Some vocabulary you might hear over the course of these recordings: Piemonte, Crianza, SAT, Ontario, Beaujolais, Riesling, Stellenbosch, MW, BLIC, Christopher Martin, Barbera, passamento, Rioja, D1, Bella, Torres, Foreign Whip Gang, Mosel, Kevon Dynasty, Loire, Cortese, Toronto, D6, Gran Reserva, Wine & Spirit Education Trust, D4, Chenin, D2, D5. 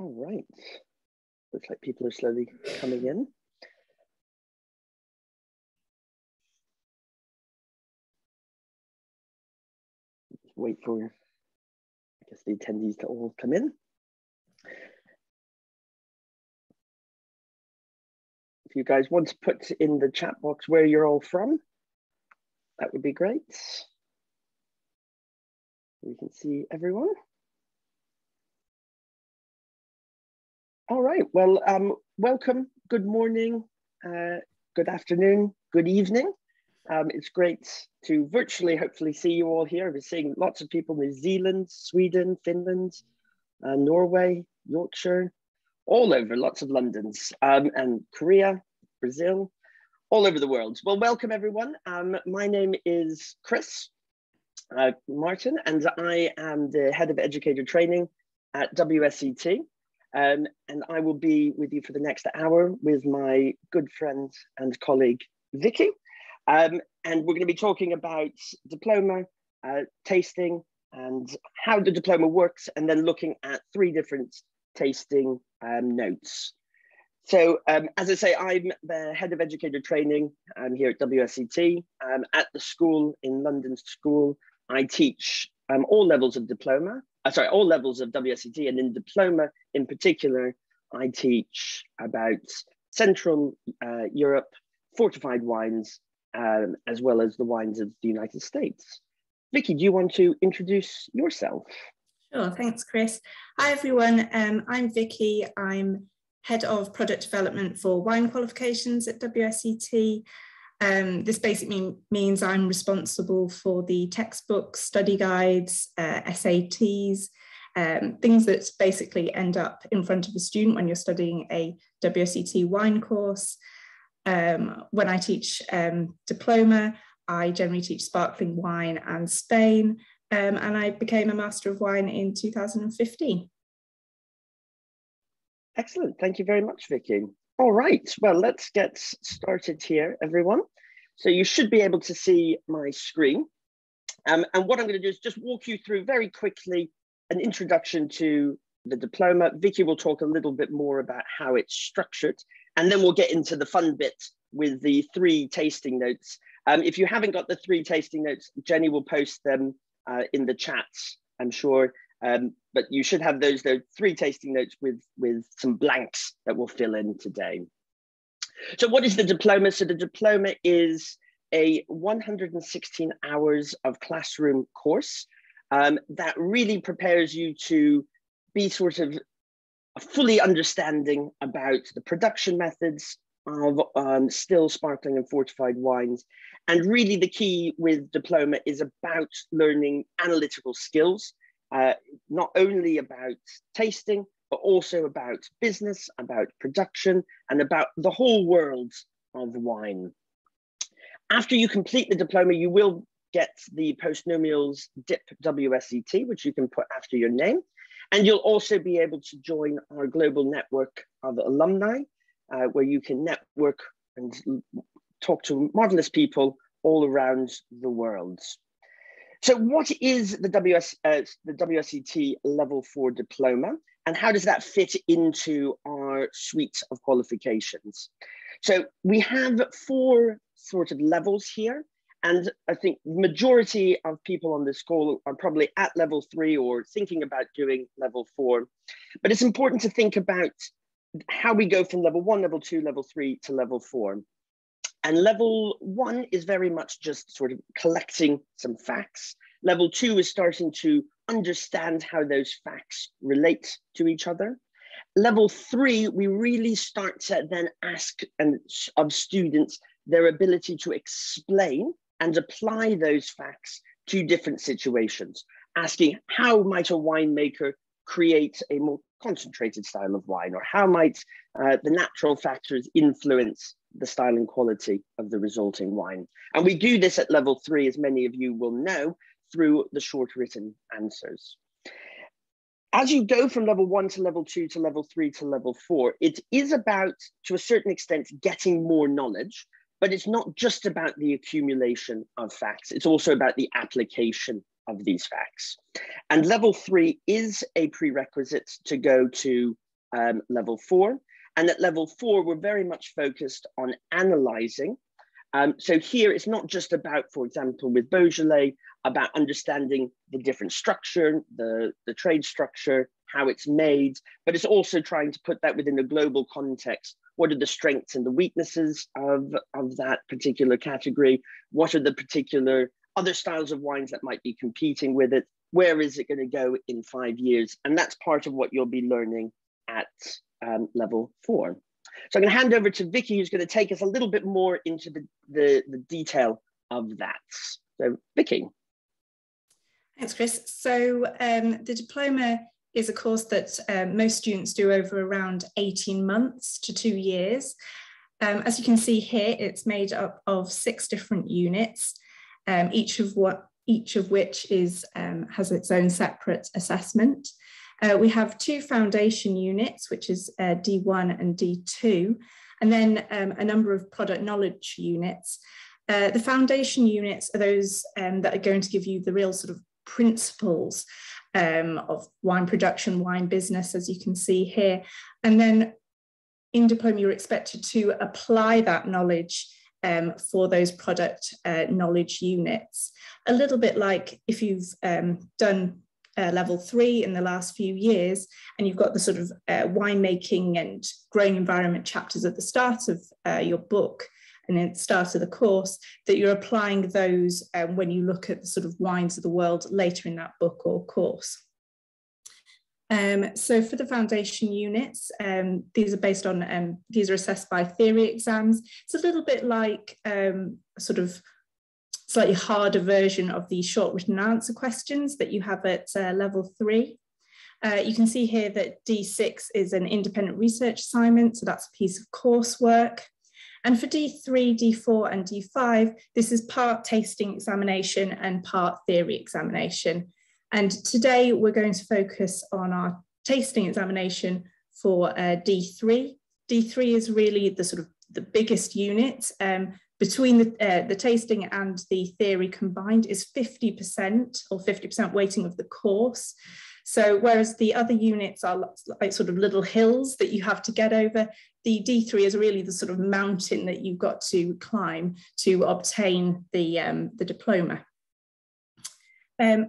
All right. Looks like people are slowly coming in. Just wait for, I guess, the attendees to all come in. If you guys want to put in the chat box where you're all from, that would be great. We can see everyone. All right, well, welcome, good morning, good afternoon, good evening. It's great to virtually, hopefully, see you all here. We're seeing lots of people, New Zealand, Sweden, Finland, Norway, Yorkshire, all over, lots of Londons, and Korea, Brazil, all over the world. Well, welcome everyone. My name is Chris Martin, and I am the Head of Educator Training at WSET. And I will be with you for the next hour with my good friend and colleague, Vicky. And we're going to be talking about diploma, tasting, and how the diploma works, and then looking at three different tasting notes. So as I say, I'm the Head of Educator Training here at WSET. At the school, in London School, I teach all levels of diploma. Sorry, all levels of WSET, and in diploma in particular, I teach about Central Europe, fortified wines, as well as the wines of the United States. Vicky, do you want to introduce yourself? Sure, thanks, Chris. Hi, everyone. I'm Vicky. I'm Head of Product Development for Wine Qualifications at WSET. This basically means I'm responsible for the textbooks, study guides, SATs, things that basically end up in front of a student when you're studying a WSET wine course. When I teach diploma, I generally teach sparkling wine and Spain, and I became a Master of Wine in 2015. Excellent, thank you very much, Vicky. All right, well, let's get started here, everyone. So you should be able to see my screen. And what I'm gonna do is just walk you through very quickly an introduction to the diploma. Vicky will talk a little bit more about how it's structured, and then we'll get into the fun bit with the three tasting notes. If you haven't got the three tasting notes, Jenny will post them in the chat, I'm sure. But you should have those, though, three tasting notes with some blanks that we'll fill in today. So what is the diploma? So the diploma is a 116 hours of classroom course that really prepares you to be sort of fully understanding about the production methods of still, sparkling and fortified wines. And really the key with diploma is about learning analytical skills. Not only about tasting, but also about business, about production, and about the whole world of wine. After you complete the diploma, you will get the postnomials DIP WSET, which you can put after your name. And you'll also be able to join our global network of alumni, where you can network and talk to marvelous people all around the world. So what is the WSET Level 4 diploma, and how does that fit into our suite of qualifications? So we have four sort of levels here, and I think majority of people on this call are probably at Level 3 or thinking about doing Level 4. But it's important to think about how we go from Level 1, Level 2, Level 3 to Level 4. And Level 1 is very much just sort of collecting some facts. Level 2 is starting to understand how those facts relate to each other. Level 3, we really start to then ask of students their ability to explain and apply those facts to different situations, asking how might a winemaker create a more concentrated style of wine, or how might the natural factors influence the style and quality of the resulting wine. And we do this at Level 3, as many of you will know, through the short written answers. As you go from Level 1 to Level 2 to Level 3 to Level 4, it is about, to a certain extent, getting more knowledge, but it's not just about the accumulation of facts. It's also about the application of these facts. And Level 3 is a prerequisite to go to level four. And at level four, we're very much focused on analyzing. So here, it's not just about, for example, with Beaujolais, about understanding the different structure, the trade structure, how it's made, but it's also trying to put that within a global context. What are the strengths and the weaknesses of that particular category? What are the particular other styles of wines that might be competing with it? Where is it going to go in 5 years? And that's part of what you'll be learning at level four. So I'm going to hand over to Vicky, who's going to take us a little bit more into the detail of that. So Vicky. Thanks, Chris. So the diploma is a course that most students do over around 18 months to 2 years. As you can see here, it's made up of 6 different units, each of which is, has its own separate assessment. We have 2 foundation units, which is D1 and D2, and then a number of product knowledge units. The foundation units are those that are going to give you the real sort of principles of wine production, wine business, as you can see here. And then in diploma, you're expected to apply that knowledge for those product knowledge units. A little bit like if you've done level 3 in the last few years, and you've got the sort of winemaking and growing environment chapters at the start of your book and at the start of the course, that you're applying those when you look at the sort of wines of the world later in that book or course. So for the foundation units, these are based on, these are assessed by theory exams. It's a little bit like sort of slightly harder version of the short written answer questions that you have at level 3. You can see here that D6 is an independent research assignment, so that's a piece of coursework. And for D3, D4 and D5, this is part tasting examination and part theory examination. And today we're going to focus on our tasting examination for D3. D3 is really the sort of the biggest unit. Between the tasting and the theory combined is 50% or 50% weighting of the course. So whereas the other units are like sort of little hills that you have to get over, the D3 is really the sort of mountain that you've got to climb to obtain the diploma.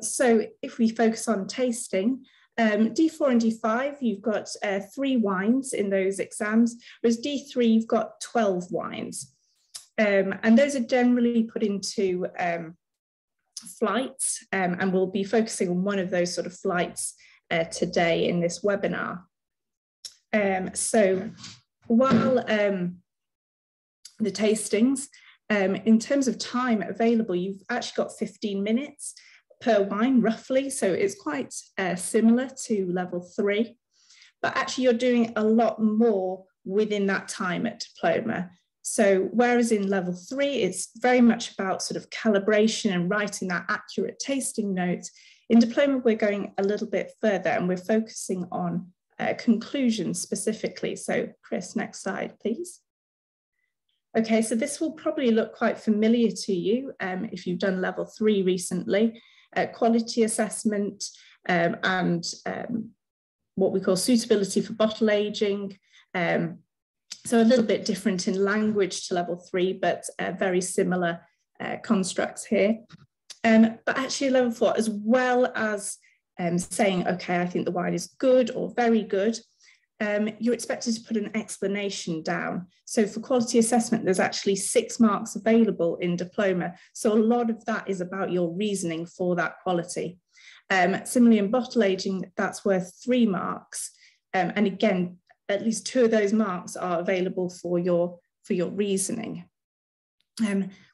So if we focus on tasting, D4 and D5, you've got 3 wines in those exams, whereas D3, you've got 12 wines. And those are generally put into flights, and we'll be focusing on one of those sort of flights today in this webinar. So while the tastings, in terms of time available, you've actually got 15 minutes per wine roughly, so it's quite similar to level 3, but actually you're doing a lot more within that time at diploma. So whereas in level 3, it's very much about sort of calibration and writing that accurate tasting note, in diploma, we're going a little bit further and we're focusing on conclusions specifically. So Chris, next slide, please. Okay, so this will probably look quite familiar to you if you've done level 3 recently, quality assessment and what we call suitability for bottle aging, so a little bit different in language to level 3, but very similar constructs here. But actually level 4, as well as saying, okay, I think the wine is good or very good, you're expected to put an explanation down. So for quality assessment, there's actually 6 marks available in diploma. So a lot of that is about your reasoning for that quality. Similarly in bottle aging, that's worth 3 marks. And again, at least 2 of those marks are available for your reasoning.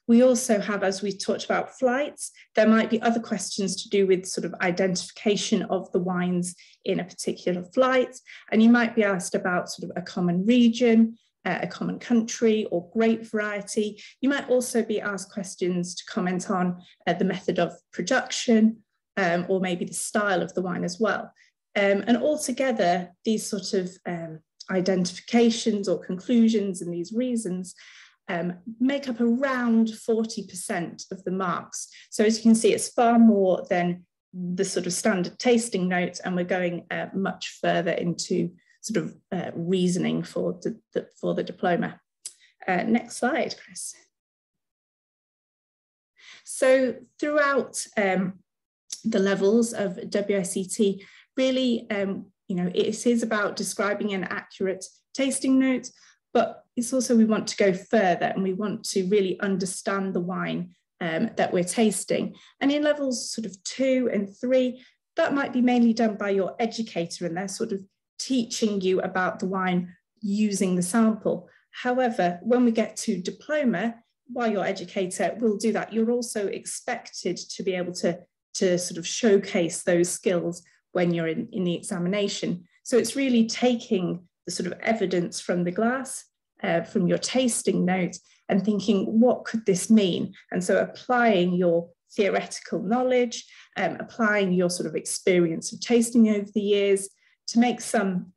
We also have, as we talked about flights, there might be other questions to do with sort of identification of the wines in a particular flight. And you might be asked about sort of a common region, a common country or grape variety. You might also be asked questions to comment on the method of production or maybe the style of the wine as well. And altogether, these sort of identifications or conclusions and these reasons make up around 40% of the marks. So as you can see, it's far more than the sort of standard tasting notes, and we're going much further into sort of reasoning for the diploma. Next slide, Chris. So throughout the levels of WSET, really, you know, it is about describing an accurate tasting note, but it's also we want to go further and we want to really understand the wine that we're tasting. And in levels sort of 2 and 3, that might be mainly done by your educator and they're sort of teaching you about the wine using the sample. However, when we get to diploma, while your educator will do that, you're also expected to be able to sort of showcase those skills when you're in the examination. So it's really taking the sort of evidence from the glass, from your tasting note, and thinking, what could this mean? And so applying your theoretical knowledge, applying your sort of experience of tasting over the years to make some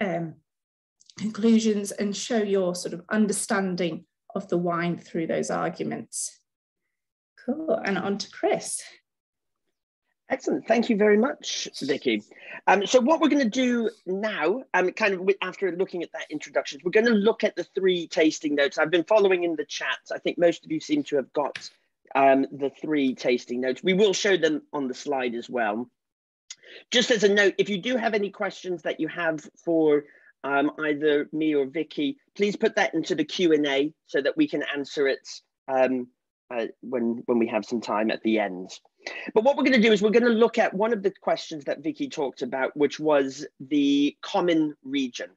conclusions and show your sort of understanding of the wine through those arguments. Cool, and on to Chris. Excellent, thank you very much, Vicky. So what we're going to do now, kind of after looking at that introduction, we're going to look at the 3 tasting notes. I've been following in the chat. I think most of you seem to have got the 3 tasting notes. We will show them on the slide as well. Just as a note, if you do have any questions that you have for either me or Vicky, please put that into the Q&A so that we can answer it when we have some time at the end. But what we're going to do is we're going to look at one of the questions that Vicky talked about, which was the common region.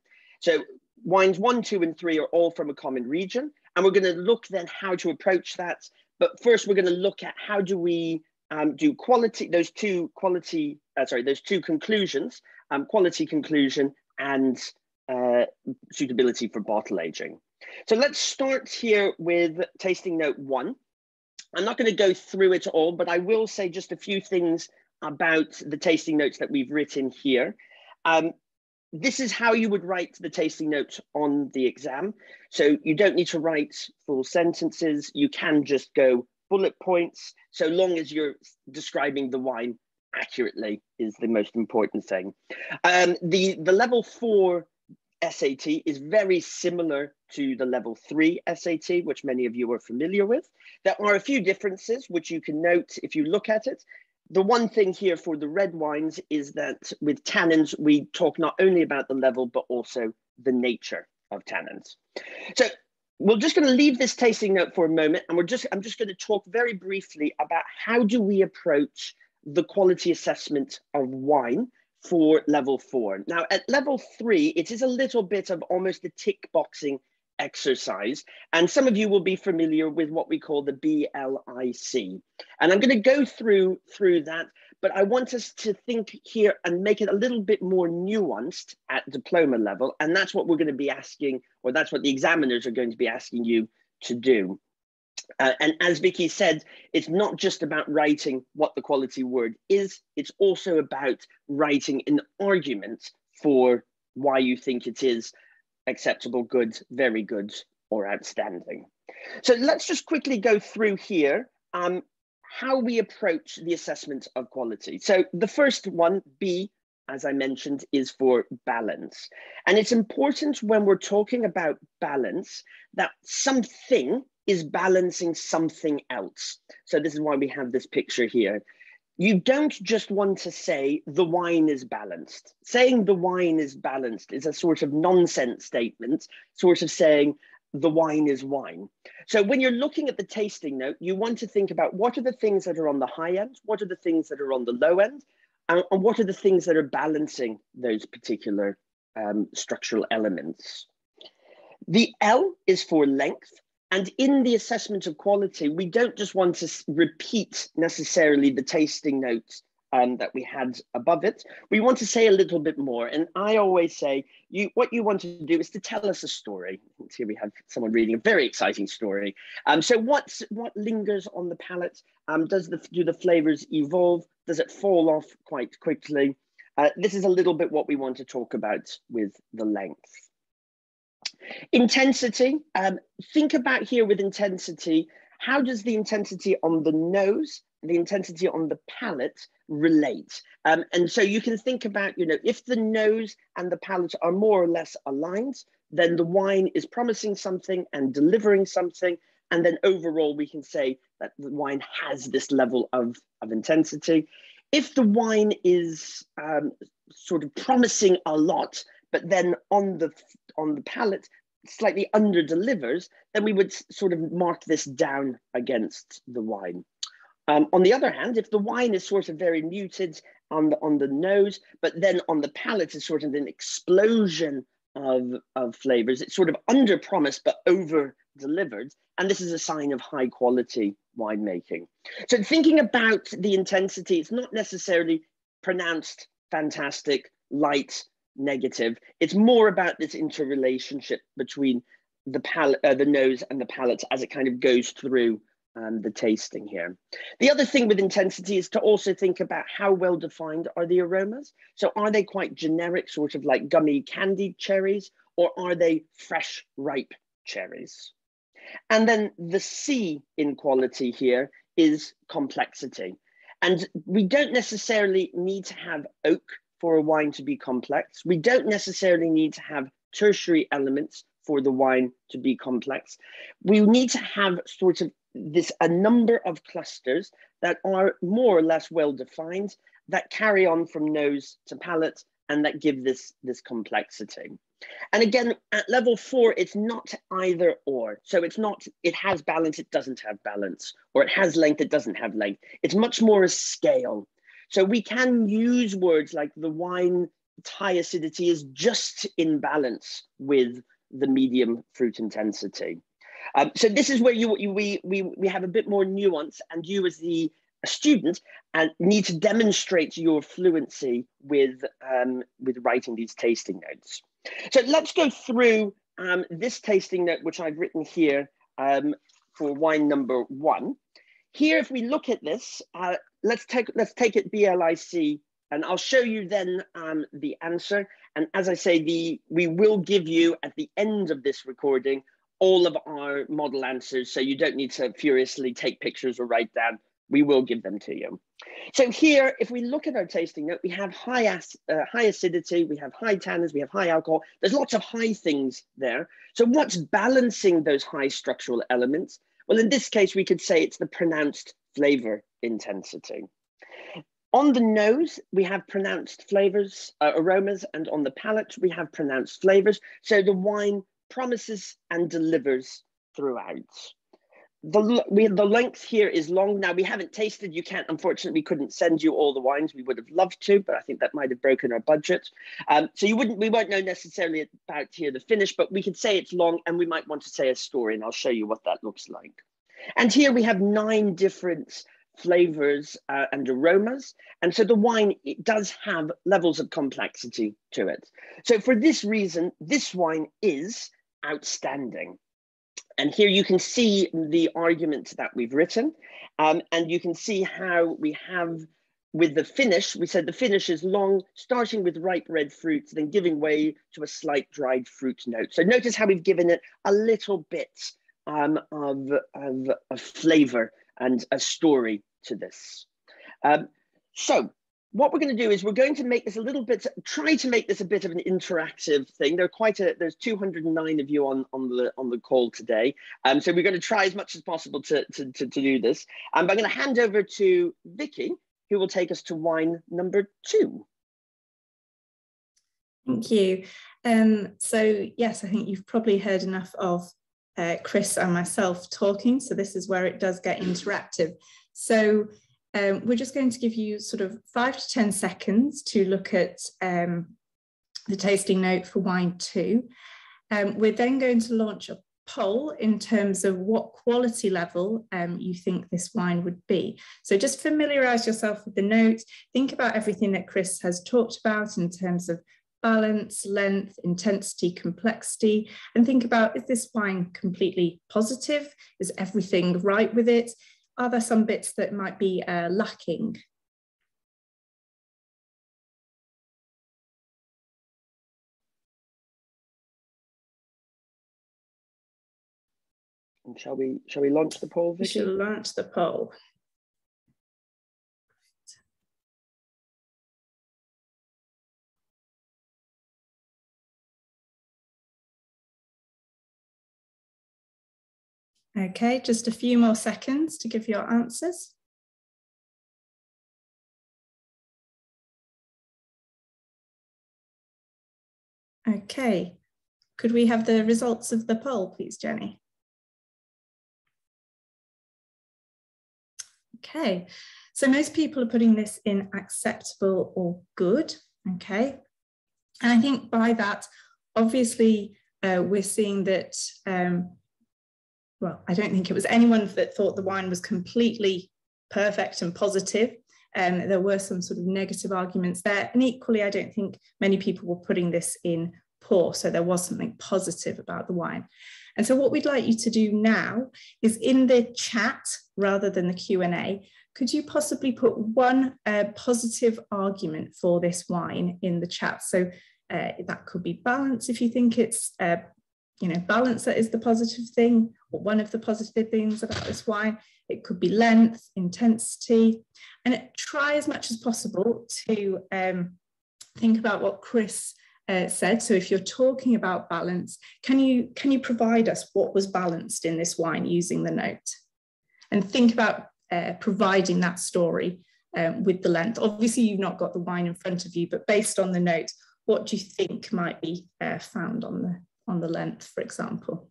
So wines 1, 2, and 3 are all from a common region. And we're going to look then how to approach that. But first, we're going to look at how do we do quality, those two quality, sorry, those two conclusions, quality conclusion and suitability for bottle aging. So let's start here with tasting note 1. I'm not going to go through it all, but I will say just a few things about the tasting notes that we've written here. This is how you would write the tasting note on the exam. So you don't need to write full sentences. You can just go bullet points, so long as you're describing the wine accurately is the most important thing. The level 4 SAT is very similar to the level 3 SAT, which many of you are familiar with. There are a few differences which you can note if you look at it. The one thing here for the red wines is that with tannins, we talk not only about the level, but also the nature of tannins. So we're just going to leave this tasting note for a moment, and I'm just going to talk very briefly about how do we approach the quality assessment of wine for level 4. Now at level 3, it is a little bit of almost a tick boxing exercise. And some of you will be familiar with what we call the BLIC. And I'm going to go through that, but I want us to think here and make it a little bit more nuanced at diploma level. And that's what we're going to be asking, or that's what the examiners are going to be asking you to do. And as Vicky said, it's not just about writing what the quality word is, it's also about writing an argument for why you think it is acceptable, good, very good, or outstanding. So let's just quickly go through here how we approach the assessment of quality. So the first one, B, as I mentioned, is for balance. And it's important when we're talking about balance that something is balancing something else. So this is why we have this picture here. You don't just want to say the wine is balanced. Saying the wine is balanced is a sort of nonsense statement, sort of saying the wine is wine. So when you're looking at the tasting note, you want to think about what are the things that are on the high end, what are the things that are on the low end, and what are the things that are balancing those particular structural elements. The L is for length. And in the assessment of quality, we don't just want to repeat necessarily the tasting notes that we had above it. We want to say a little bit more. And I always say, what you want to do is to tell us a story. Here we have someone reading a very exciting story. So what lingers on the palate? Do the flavors evolve? Does it fall off quite quickly? This is a little bit what we want to talk about with the length. Intensity, think about here with intensity, how does the intensity on the nose, the intensity on the palate relate. And so you can think about, you know, if the nose and the palate are more or less aligned, then the wine is promising something and delivering something. And then overall, we can say that the wine has this level of intensity. If the wine is sort of promising a lot, but then on the palate, slightly under delivers, then we would sort of mark this down against the wine. On the other hand, if the wine is sort of very muted on the nose, but then on the palate is sort of an explosion of flavors, it's sort of under promised but over delivered. And this is a sign of high quality winemaking. So thinking about the intensity, it's not necessarily pronounced fantastic, light, negative. It's more about this interrelationship between the nose and the palate as it kind of goes through the tasting here. The other thing with intensity is to also think about how well defined are the aromas. So are they quite generic, sort of like gummy candied cherries, or are they fresh, ripe cherries? And then the C in quality here is complexity. And we don't necessarily need to have oak for a wine to be complex. We don't necessarily need to have tertiary elements for the wine to be complex. We need to have sort of a number of clusters that are more or less well-defined, that carry on from nose to palate, and that give this complexity. And again, at level 4, it's not either or. So it's not, it has balance, it doesn't have balance, or it has length, it doesn't have length. It's much more a scale. So we can use words like the wine's high acidity is just in balance with the medium fruit intensity. So this is where we have a bit more nuance, and you as the student need to demonstrate your fluency with writing these tasting notes. So let's go through this tasting note, which I've written here for wine number 1. Here, if we look at this, let's take it BLIC, and I'll show you then the answer. And as I say, we will give you at the end of this recording all of our model answers, so you don't need to furiously take pictures or write down. We will give them to you. So here, if we look at our tasting note, we have high acidity, we have high tannins, we have high alcohol. There's lots of high things there. So what's balancing those high structural elements? Well, in this case, we could say it's the pronounced flavor intensity. On the nose, we have pronounced flavors, aromas, and on the palate, we have pronounced flavors. So the wine promises and delivers throughout. The length here is long. Now, we haven't tasted, unfortunately, we couldn't send you all the wines. We would have loved to, but I think that might have broken our budget. So we won't know necessarily about here the finish, but we could say it's long, and we might want to say a story, and I'll show you what that looks like. And here we have 9 different flavors and aromas. And so the wine, it does have levels of complexity to it. So for this reason, this wine is outstanding. And here you can see the argument that we've written, and you can see how we have with the finish. We said the finish is long, starting with ripe red fruit, then giving way to a slight dried fruit note. So notice how we've given it a little bit of flavor and a story to this. So what we're going to do is we're going to make this a little bit, try to make this a bit of an interactive thing. There's 209 of you on the call today. So we're going to try as much as possible to do this. I'm going to hand over to Vicky, who will take us to wine number 2. Thank you. So yes, I think you've probably heard enough of Chris and myself talking. So this is where it does get interactive. So we're just going to give you sort of 5 to 10 seconds to look at the tasting note for wine 2. We're then going to launch a poll in terms of what quality level you think this wine would be. So just familiarise yourself with the notes. Think about everything that Chris has talked about in terms of balance, length, intensity, complexity, and think about, is this wine completely positive? Is everything right with it? Are there some bits that might be lacking? And shall we launch the poll, Vicky? We shall launch the poll. Okay, just a few more seconds to give your answers. Okay, could we have the results of the poll, please, Jenny? Okay, so most people are putting this in acceptable or good, okay? And I think by that, obviously, we're seeing that, well, I don't think it was anyone that thought the wine was completely perfect and positive. There were some sort of negative arguments there. And equally, I don't think many people were putting this in poor, so there was something positive about the wine. And so what we'd like you to do now is in the chat, rather than the Q&A, could you possibly put one positive argument for this wine in the chat? So that could be balance, if you think it's, you know, balance that is the positive thing, or one of the positive things about this wine. It could be length, intensity, and try as much as possible to think about what Chris said. So if you're talking about balance, can you provide us what was balanced in this wine using the note? And think about providing that story with the length. Obviously, you've not got the wine in front of you, but based on the note, what do you think might be found on the length, for example?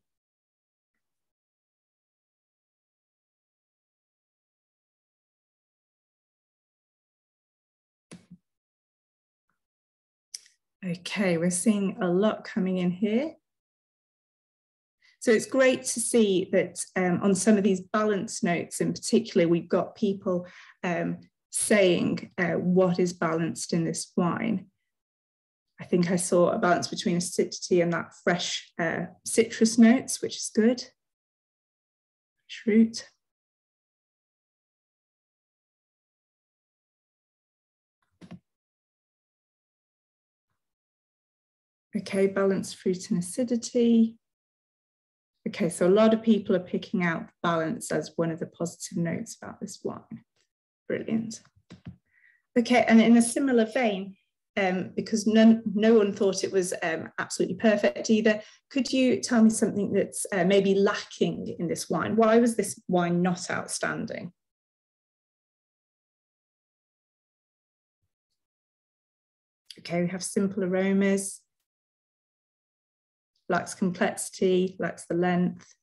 Okay, we're seeing a lot coming in here. So it's great to see that on some of these balance notes in particular, we've got people saying what is balanced in this wine. I think I saw a balance between acidity and that fresh citrus notes, which is good. Fresh root. Okay, balanced fruit and acidity. Okay, so a lot of people are picking out balance as one of the positive notes about this wine. Brilliant. Okay, and in a similar vein, because no one thought it was absolutely perfect either, could you tell me something that's maybe lacking in this wine? Why was this wine not outstanding? Okay, we have simple aromas. Lacks complexity, lacks the length.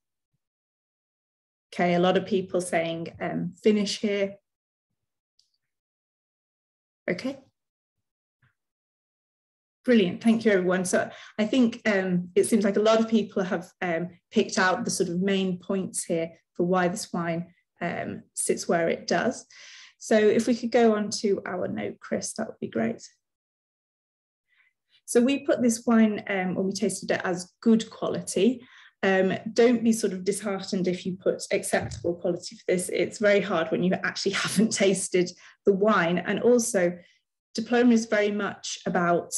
Okay, a lot of people saying finish here. Okay. Brilliant, thank you everyone. So I think it seems like a lot of people have picked out the sort of main points here for why this wine sits where it does. So if we could go on to our note, Chris, that would be great. So we put this wine, when we tasted it, as good quality. Don't be sort of disheartened if you put acceptable quality for this. It's very hard when you actually haven't tasted the wine. And also, diploma is very much about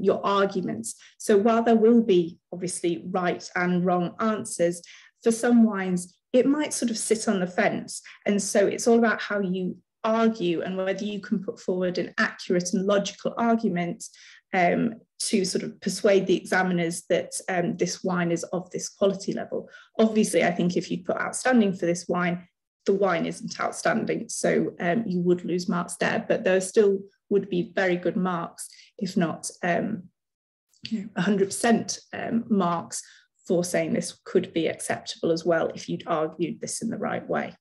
your arguments. So while there will be obviously right and wrong answers, for some wines, it might sort of sit on the fence. And so it's all about how you argue and whether you can put forward an accurate and logical argument to sort of persuade the examiners that this wine is of this quality level. Obviously, I think if you put outstanding for this wine, the wine isn't outstanding, so you would lose marks there, but there still would be very good marks, if not 100% marks for saying this could be acceptable as well if you'd argued this in the right way.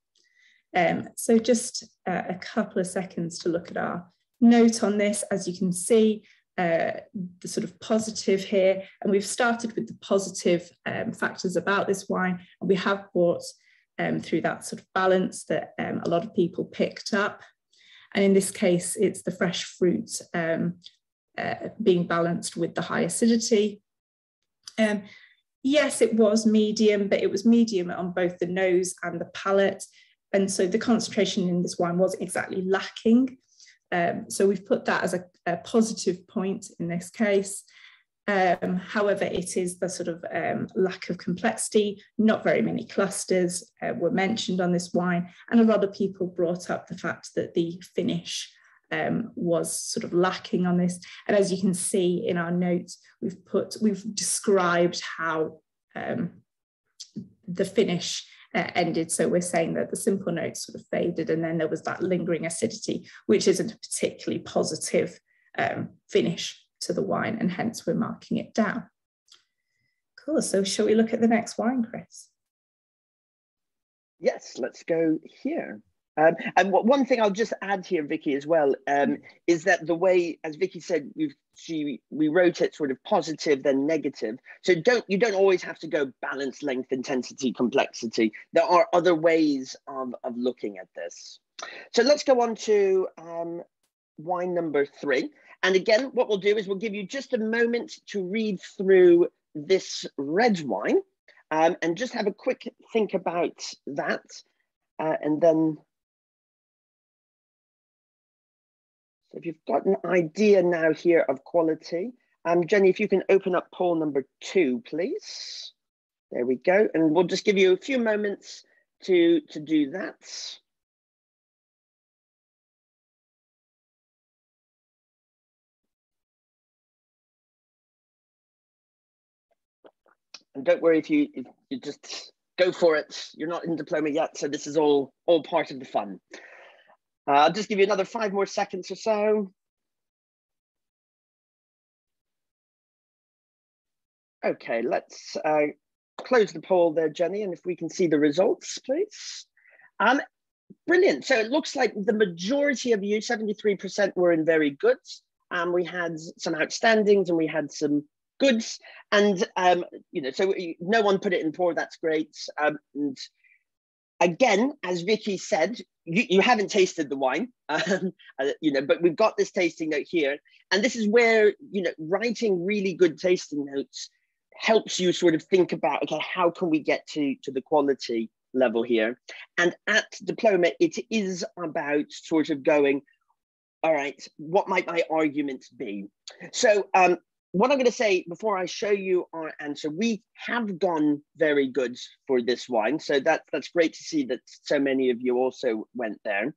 So just a couple of seconds to look at our note on this. As you can see, the sort of positive here, and we've started with the positive factors about this wine, and we have brought through that sort of balance that a lot of people picked up, and in this case it's the fresh fruit being balanced with the high acidity. Yes, it was medium, but it was medium on both the nose and the palate, and so the concentration in this wine wasn't exactly lacking. So we've put that as a positive point in this case. However, it is the sort of lack of complexity. Not very many clusters were mentioned on this wine, and a lot of people brought up the fact that the finish was sort of lacking on this. And as you can see in our notes, we've described how the finish ended. So we're saying that the simple notes sort of faded, and then there was that lingering acidity, which isn't a particularly positive finish to the wine, and hence we're marking it down. Cool, so shall we look at the next wine, Chris? Yes, let's go here. And one thing I'll just add here, Vicky, as well, is that the way, as Vicky said, we wrote it sort of positive, then negative. So you don't always have to go balance, length, intensity, complexity. There are other ways of looking at this. So let's go on to wine number 3. And again, what we'll do is we'll give you just a moment to read through this red wine and just have a quick think about that. And then, so if you've got an idea now here of quality, Jenny, if you can open up poll number 2, please. There we go. And we'll just give you a few moments to do that. And don't worry if you just go for it. You're not in diploma yet, so this is all part of the fun. I'll just give you another 5 more seconds or so. Okay, let's close the poll there, Jenny, and if we can see the results, please. Brilliant. So it looks like the majority of you, 73%, were in very goods. We had some outstandings and we had some goods, and you know, so no one put it in poor. That's great. And again, as Vicky said, you haven't tasted the wine, you know, but we've got this tasting note here, and this is where, you know, writing really good tasting notes helps you sort of think about, okay, how can we get to the quality level here? And at diploma, it is about sort of going, all right, what might my arguments be? So what I'm going to say before I show you our answer, we have gone very good for this wine. So that's great to see that so many of you also went there.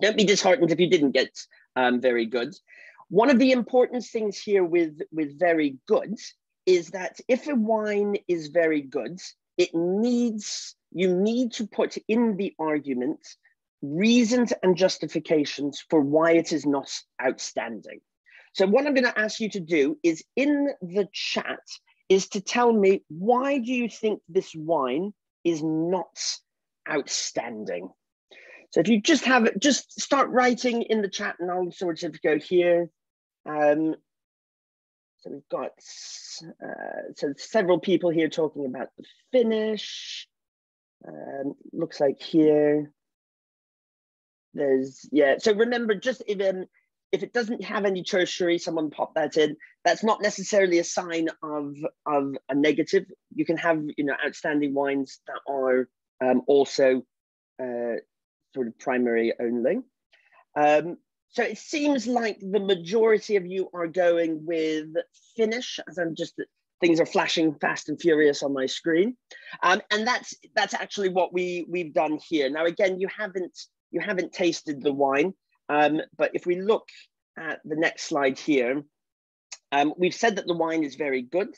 Don't be disheartened if you didn't get very good. One of the important things here with very good is that if a wine is very good, you need to put in the argument reasons and justifications for why it is not outstanding. So what I'm going to ask you to do is in the chat is to tell me, why do you think this wine is not outstanding? So if you just have it, just start writing in the chat, and I'll sort of go here. So we've got so several people here talking about the finish. Looks like here there's, yeah. So remember, just even, if it doesn't have any tertiary, someone pop that in. That's not necessarily a sign of a negative. You can have, you know, outstanding wines that are also sort of primary only. So it seems like the majority of you are going with finish, as I'm just, things are flashing fast and furious on my screen. And that's actually what we've done here. Now, again, you haven't tasted the wine. But if we look at the next slide here, we've said that the wine is very good.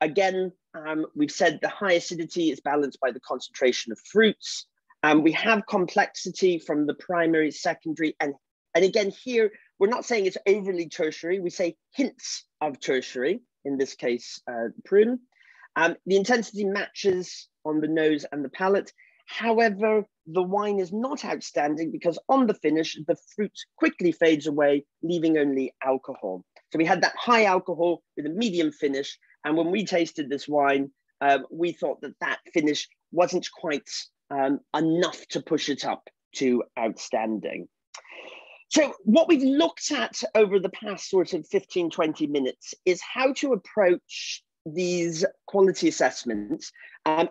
Again, we've said the high acidity is balanced by the concentration of fruits. We have complexity from the primary, secondary, and again here, we're not saying it's overly tertiary, we say hints of tertiary, in this case, prune. The intensity matches on the nose and the palate. However, the wine is not outstanding because on the finish, the fruit quickly fades away, leaving only alcohol. So we had that high alcohol with a medium finish. And when we tasted this wine, we thought that finish wasn't quite enough to push it up to outstanding. So what we've looked at over the past sort of 15, 20 minutes is how to approach these quality assessments.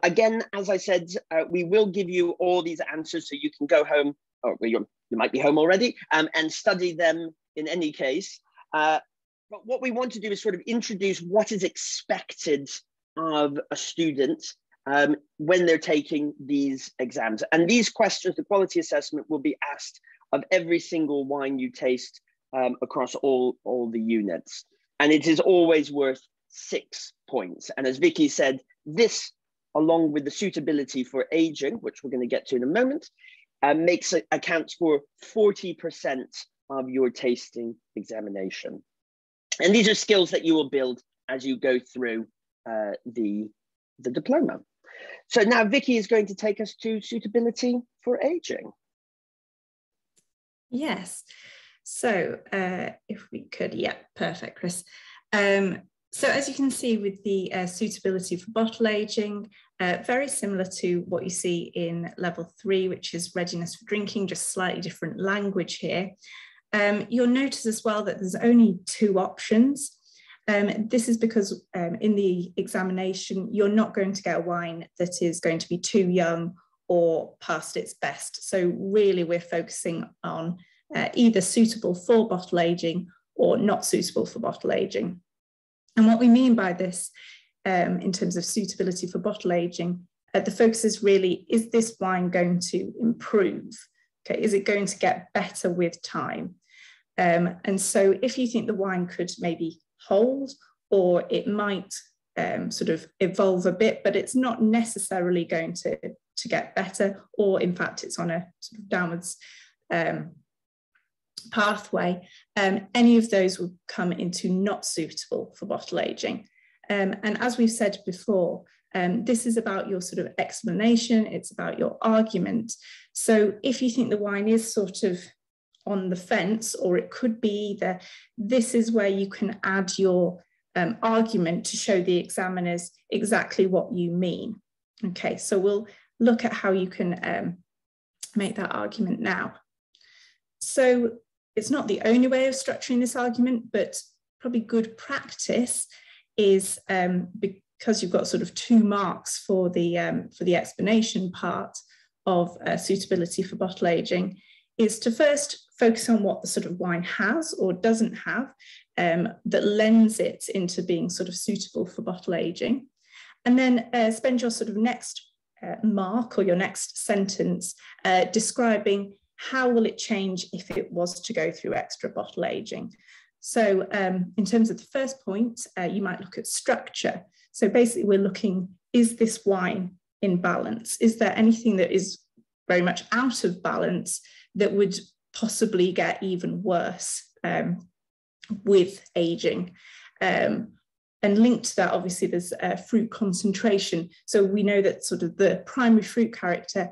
Again, as I said, we will give you all these answers so you can go home, or well, you might be home already, and study them in any case. But what we want to do is sort of introduce what is expected of a student when they're taking these exams. And these questions, the quality assessment, will be asked of every single wine you taste across all the units. And it is always worth 6 points. And as Vicky said, this along with the suitability for aging, which we're going to get to in a moment, accounts for 40% of your tasting examination. And these are skills that you will build as you go through the diploma. So now Vicky is going to take us to suitability for aging. Yes. So if we could, yeah, perfect, Chris. So as you can see with the suitability for bottle aging, very similar to what you see in level 3, which is readiness for drinking, just slightly different language here. You'll notice as well that there's only 2 options. This is because in the examination, you're not going to get a wine that is going to be too young or past its best. So really we're focusing on either suitable for bottle aging or not suitable for bottle aging. And what we mean by this in terms of suitability for bottle aging, the focus is really, is this wine going to improve? Okay, is it going to get better with time? And so if you think the wine could maybe hold, or it might sort of evolve a bit, but it's not necessarily going to get better, or in fact, it's on a sort of downwards pathway, any of those would come into not suitable for bottle aging. And as we've said before, this is about your sort of explanation, it's about your argument. So if you think the wine is sort of on the fence, or it could be either, this is where you can add your argument to show the examiners exactly what you mean. Okay, so we'll look at how you can make that argument now. So it's not the only way of structuring this argument, but probably good practice is because you've got sort of 2 marks for the explanation part of suitability for bottle aging, is to first focus on what the sort of wine has or doesn't have that lends it into being sort of suitable for bottle aging. And then spend your sort of next mark or your next sentence describing how will it change if it was to go through extra bottle aging. So in terms of the first point, you might look at structure. So basically we're looking, is this wine in balance? Is there anything that is very much out of balance that would possibly get even worse with aging? And linked to that, obviously, there's fruit concentration. So we know that sort of the primary fruit character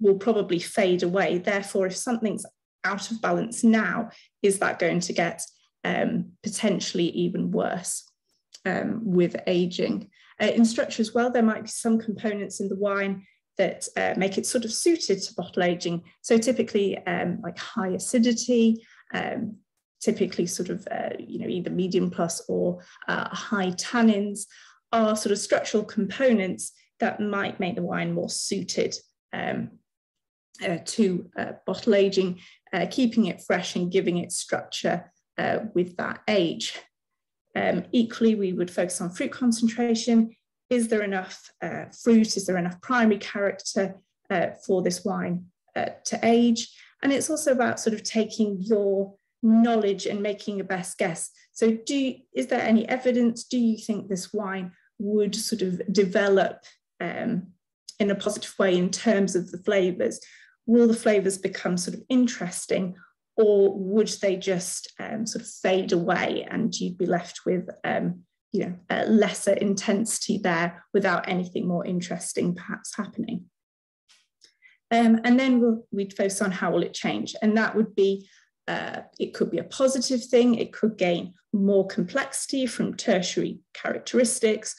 will probably fade away. Therefore, if something's out of balance now, is that going to get potentially even worse with aging? In structure as well, there might be some components in the wine that make it sort of suited to bottle aging. So typically like high acidity, typically sort of, you know, either medium plus or high tannins are sort of structural components that might make the wine more suited to bottle aging, keeping it fresh and giving it structure with that age. Equally, we would focus on fruit concentration. Is there enough fruit? Is there enough primary character for this wine to age? And it's also about sort of taking your knowledge and making a best guess. So is there any evidence? Do you think this wine would sort of develop in a positive way in terms of the flavours? Will the flavours become sort of interesting, or would they just sort of fade away and you'd be left with you know, lesser intensity there without anything more interesting perhaps happening? And then we'd focus on how will it change, and that would be it could be a positive thing, it could gain more complexity from tertiary characteristics,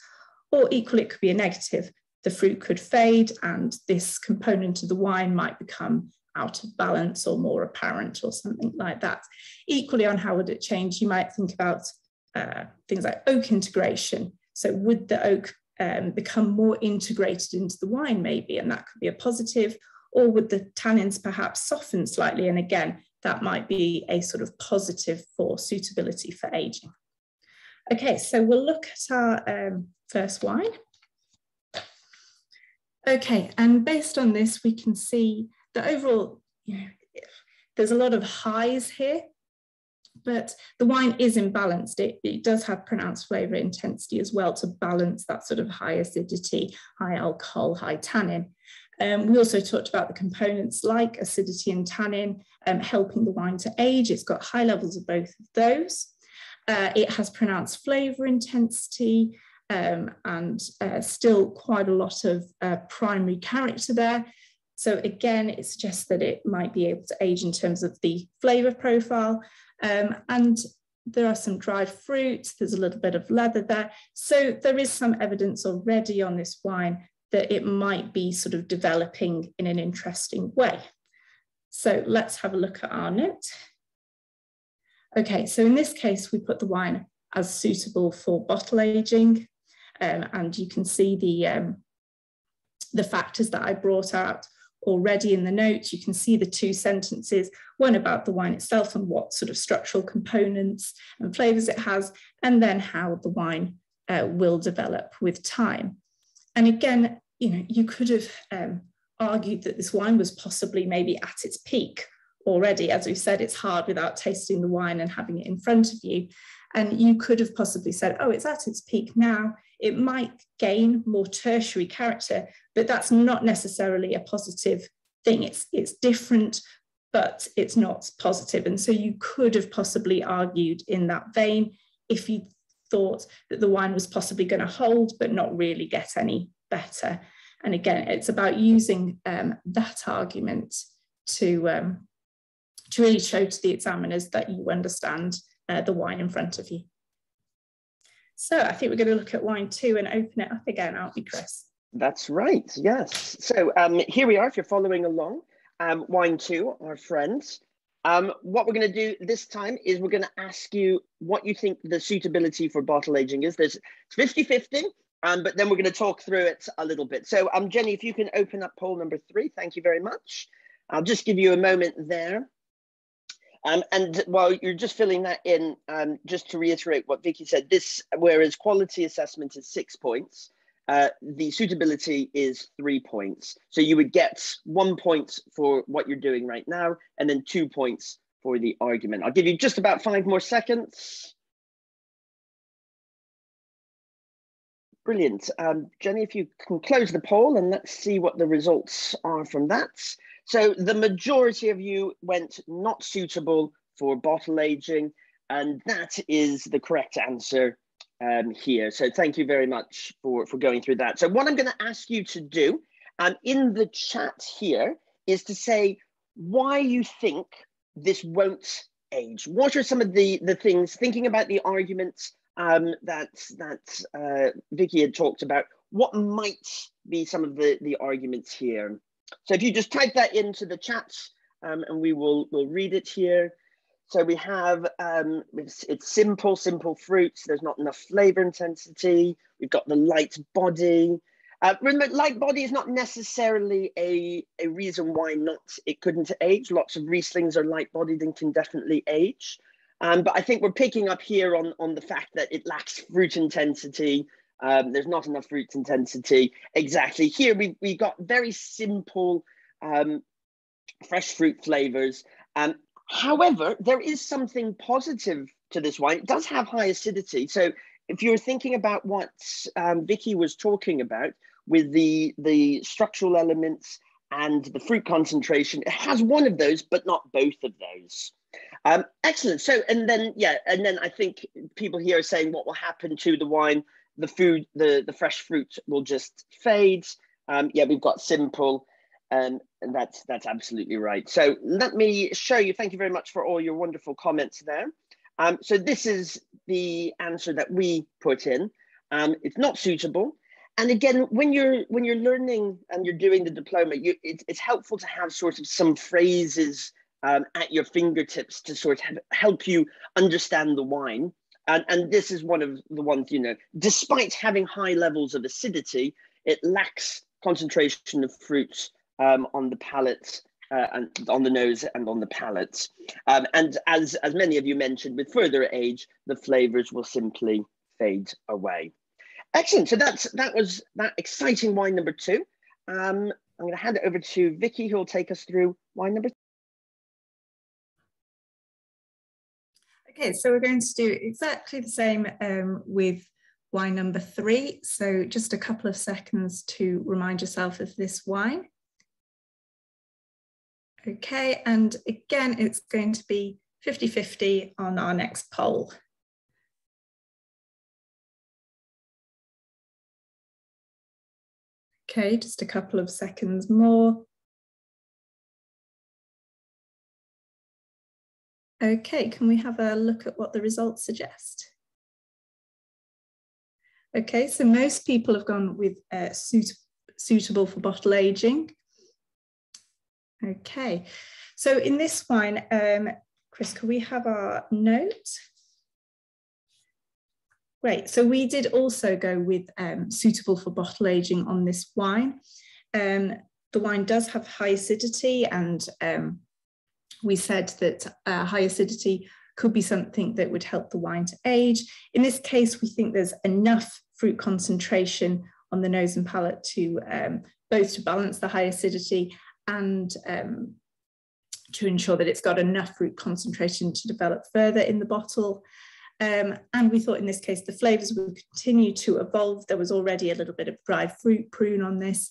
or equally it could be a negative. The fruit could fade and this component of the wine might become out of balance or more apparent or something like that. Equally on how would it change, you might think about things like oak integration. So would the oak become more integrated into the wine maybe, and that could be a positive, or would the tannins perhaps soften slightly, and again, that might be a sort of positive for suitability for aging. Okay, so we'll look at our first wine. Okay, and based on this, we can see that overall, you know, there's a lot of highs here, but the wine is imbalanced. It does have pronounced flavour intensity as well to balance that sort of high acidity, high alcohol, high tannin. We also talked about the components like acidity and tannin helping the wine to age. It's got high levels of both of those. It has pronounced flavour intensity and still quite a lot of primary character there. So again, it suggests that it might be able to age in terms of the flavour profile. And there are some dried fruits, there's a little bit of leather there. So there is some evidence already on this wine that it might be sort of developing in an interesting way. So let's have a look at our note. Okay, so in this case, we put the wine as suitable for bottle aging. And you can see the factors that I brought out already in the notes. You can see the two sentences, one about the wine itself and what sort of structural components and flavours it has, and then how the wine will develop with time. And again, you know, you could have argued that this wine was possibly maybe at its peak already. As we've said, it's hard without tasting the wine and having it in front of you. And you could have possibly said, oh, it's at its peak now. It might gain more tertiary character, but that's not necessarily a positive thing. It's different, but it's not positive. And so you could have possibly argued in that vein if you thought that the wine was possibly going to hold, but not really get any better. And again, it's about using that argument to really show to the examiners that you understand the wine in front of you. So I think we're going to look at wine two and open it up again, aren't we, Chris? That's right, yes. So here we are, if you're following along, wine two, our friends. What we're going to do this time is we're going to ask you what you think the suitability for bottle aging is. There's 50-50, but then we're going to talk through it a little bit. So Jenny, if you can open up poll number 3, thank you very much. I'll just give you a moment there. And while you're just filling that in, just to reiterate what Vicky said, this, whereas quality assessment is 6 points, the suitability is 3 points. So you would get 1 point for what you're doing right now, and then 2 points for the argument. I'll give you just about 5 more seconds. Brilliant. Jenny, if you can close the poll and let's see what the results are from that. So the majority of you went not suitable for bottle aging, and that is the correct answer here. So thank you very much for going through that. So what I'm going to ask you to do in the chat here is to say why you think this won't age. What are some of the things, thinking about the arguments that Vicky had talked about, what might be some of the arguments here? So if you just type that into the chat and we'll read it here. So we have, it's simple fruits. There's not enough flavor intensity. We've got the light body. Remember, light body is not necessarily a reason why not it couldn't age. Lots of Rieslings are light bodied and can definitely age. But I think we're picking up here on the fact that it lacks fruit intensity. There's not enough fruit intensity. Exactly. Here we got very simple fresh fruit flavors. However, there is something positive to this wine. It does have high acidity. So if you're thinking about what Vicky was talking about with the structural elements and the fruit concentration, it has one of those, but not both of those. Excellent. So, and then I think people here are saying what will happen to the wine. The food, the fresh fruit will just fade. Yeah, we've got simple, and that's absolutely right. So let me show you. Thank you very much for all your wonderful comments there. So this is the answer that we put in. It's not suitable. And again, when you're learning and you're doing the diploma, it's helpful to have sort of some phrases at your fingertips to sort of help you understand the wine. And this is one of the ones, you know, despite having high levels of acidity, it lacks concentration of fruits on the palate and on the nose and on the palate. And as many of you mentioned, with further age, the flavors will simply fade away. Excellent. So that was that exciting wine number 2. I'm going to hand it over to Vicky, who will take us through wine number 2. Okay, so we're going to do exactly the same with wine number 3. So just a couple of seconds to remind yourself of this wine. Okay, and again, it's going to be 50-50 on our next poll. Okay, just a couple of seconds more. Okay, can we have a look at what the results suggest? Okay, so most people have gone with suitable for bottle aging. Okay, so in this wine, Chris, can we have our note? Great, so we did also go with suitable for bottle aging on this wine. The wine does have high acidity, and we said that high acidity could be something that would help the wine to age. In this case, we think there's enough fruit concentration on the nose and palate to both to balance the high acidity and to ensure that it's got enough fruit concentration to develop further in the bottle. And we thought in this case, the flavors would continue to evolve. There was already a little bit of dried fruit prune on this.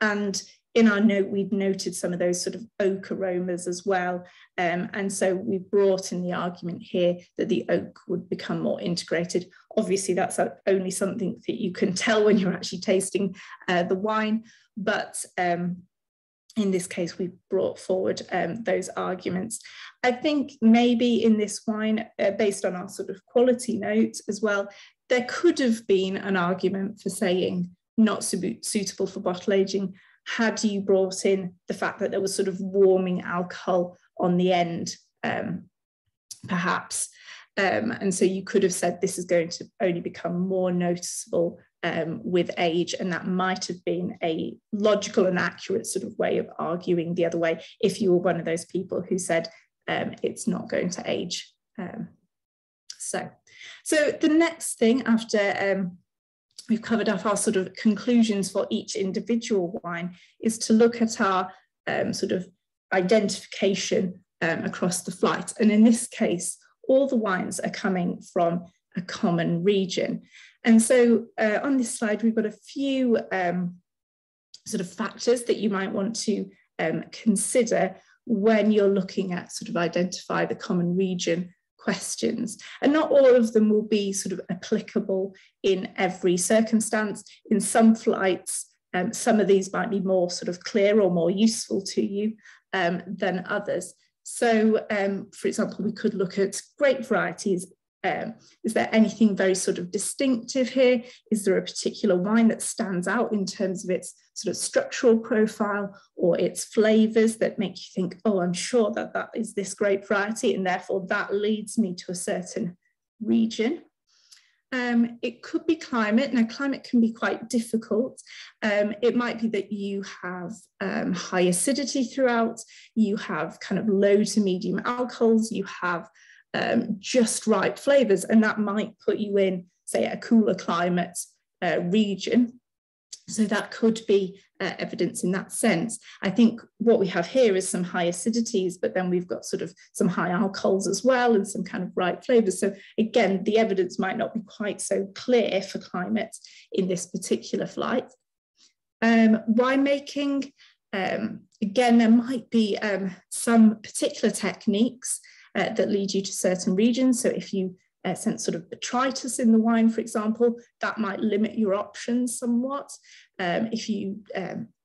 And in our note, we'd noted some of those sort of oak aromas as well. And so we brought in the argument here that the oak would become more integrated. Obviously, that's only something that you can tell when you're actually tasting the wine. But in this case, we brought forward those arguments. I think maybe in this wine, based on our sort of quality note as well, there could have been an argument for saying not suitable for bottle aging, had you brought in the fact that there was sort of warming alcohol on the end, perhaps. And so you could have said this is going to only become more noticeable with age, and that might have been a logical and accurate sort of way of arguing the other way if you were one of those people who said it's not going to age. So the next thing after we've covered up our sort of conclusions for each individual wine is to look at our sort of identification across the flight. And in this case, all the wines are coming from a common region. And so on this slide, we've got a few sort of factors that you might want to consider when you're looking at sort of identify the common region questions, and not all of them will be sort of applicable in every circumstance. In some flights, some of these might be more sort of clear or more useful to you than others. So, for example, we could look at grape varieties. Is there anything very sort of distinctive here? Is there a particular wine that stands out in terms of its sort of structural profile or its flavours that make you think, oh, I'm sure that that is this grape variety, and therefore that leads me to a certain region? It could be climate. Now, climate can be quite difficult. It might be that you have high acidity throughout, you have kind of low to medium alcohols, you have just right flavours, and that might put you in, say, a cooler climate region. So that could be evidence in that sense. I think what we have here is some high acidities, but then we've got sort of some high alcohols as well and some kind of ripe flavours. So again, the evidence might not be quite so clear for climate in this particular flight. Winemaking, again, there might be some particular techniques that lead you to certain regions. So if you sense sort of botrytis in the wine, for example, that might limit your options somewhat. If you can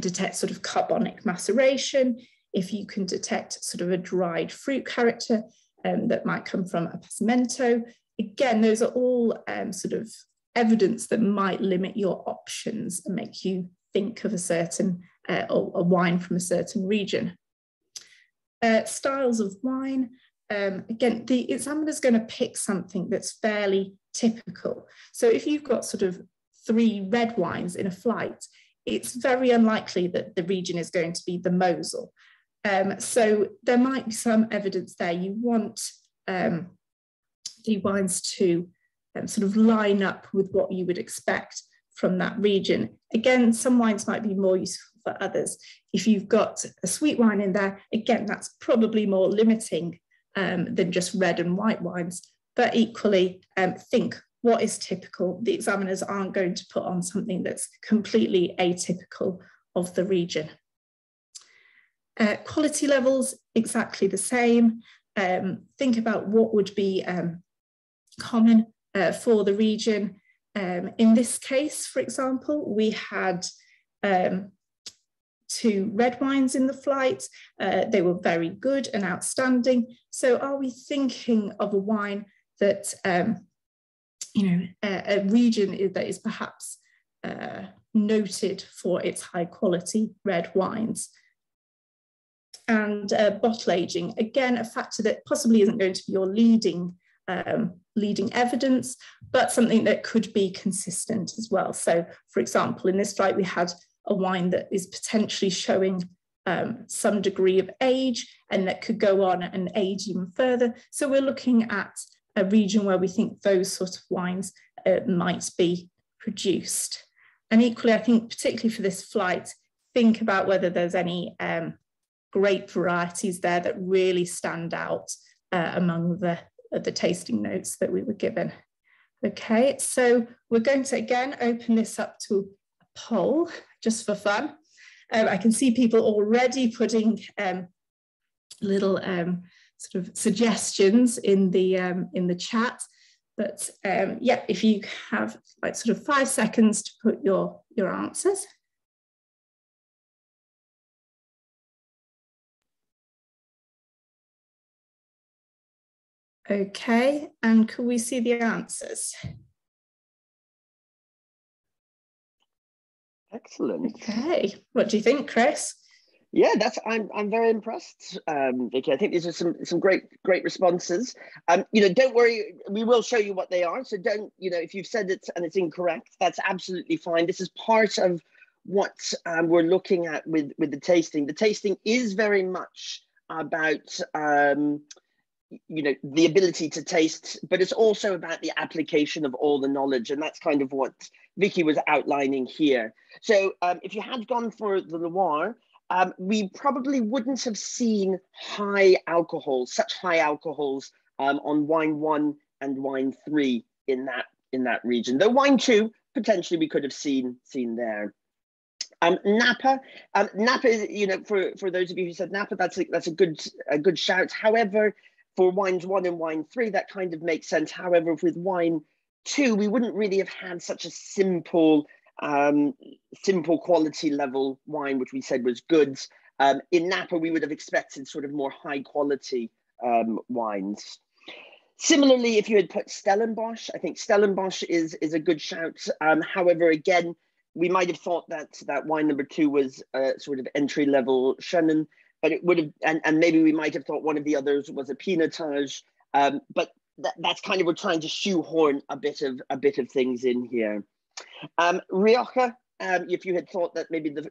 detect sort of carbonic maceration, if you can detect sort of a dried fruit character that might come from a passamento, again, those are all sort of evidence that might limit your options and make you think of a certain or a wine from a certain region. Styles of wine. Again, the examiner is going to pick something that's fairly typical. So if you've got sort of 3 red wines in a flight, it's very unlikely that the region is going to be the Mosel. So there might be some evidence there. You want the wines to sort of line up with what you would expect from that region. Again, some wines might be more useful for others. If you've got a sweet wine in there, again, that's probably more limiting than just red and white wines. But equally, think what is typical. The examiners aren't going to put on something that's completely atypical of the region. Quality levels, exactly the same. Think about what would be common for the region. In this case, for example, we had two red wines in the flight. They were very good and outstanding. So are we thinking of a wine that, a region that is perhaps noted for its high quality red wines? And bottle aging, again, a factor that possibly isn't going to be your leading evidence, but something that could be consistent as well. So, for example, in this flight, we had a wine that is potentially showing some degree of age and that could go on and age even further. So we're looking at a region where we think those sort of wines might be produced. And equally, I think particularly for this flight, think about whether there's any grape varieties there that really stand out among the tasting notes that we were given. Okay, so we're going to again open this up to a poll just for fun. I can see people already putting little sort of suggestions in the chat. But yeah, if you have like sort of 5 seconds to put your answers. Okay, and can we see the answers? Excellent. Okay, what do you think, Chris? Yeah, I'm very impressed, Vicky. I think these are some great responses. You know, don't worry, we will show you what they are. So don't, you know, if you've said it and it's incorrect, that's absolutely fine. This is part of what we're looking at with the tasting. The tasting is very much about you know, the ability to taste, but it's also about the application of all the knowledge. And that's kind of what Vicky was outlining here. So if you had gone for the Loire, we probably wouldn't have seen such high alcohols on wine 1 and wine 3 in that region. Though wine 2, potentially we could have seen there. Napa, Napa is, you know, for those of you who said Napa, that's a good shout. However, for wines 1 and wine 3, that kind of makes sense. However, with wine 2, we wouldn't really have had such a simple quality level wine, which we said was goods. In Napa, we would have expected sort of more high quality wines. Similarly, if you had put Stellenbosch, I think Stellenbosch is a good shout. However, again, we might have thought that wine 2 was sort of entry level Chenin. But it would have, and maybe we might have thought one of the others was a Pinotage, but that's kind of, we're trying to shoehorn a bit of things in here. Rioja, if you had thought that maybe the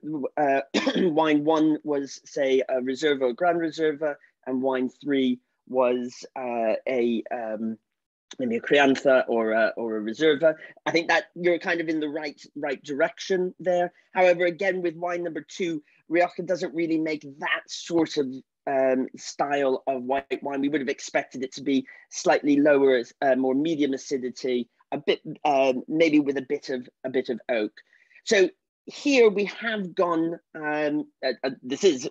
wine 1 was, say, a Reserva or Gran Reserva, and wine 3 was maybe a Crianza or a Reserva, I think that you're kind of in the right direction there. However, again, with wine 2, Rioja doesn't really make that sort of style of white wine. We would have expected it to be slightly lower, more medium acidity, a bit maybe with a bit of oak. So here we have gone. It is